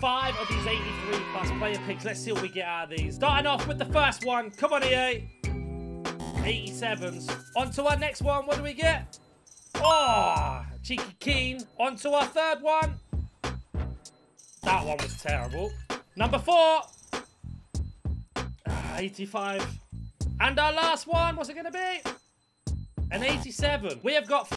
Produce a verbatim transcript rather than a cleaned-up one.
five of these eighty-three plus player picks. Let's see what we get out of these. Starting off with the first one. Come on, E A. eighty-sevens. On to our next one. What do we get? Oh, cheeky keen. On to our third one. That one was terrible. Number four. Ah, eighty-five. And our last one. What's it going to be? An eighty-seven. We have got